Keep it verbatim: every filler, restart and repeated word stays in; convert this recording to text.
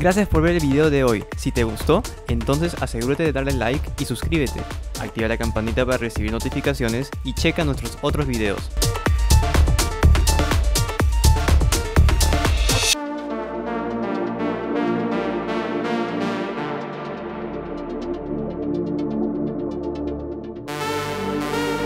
Gracias por ver el video de hoy. Si te gustó, entonces asegúrate de darle like y suscríbete. Activa la campanita para recibir notificaciones y checa nuestros otros videos.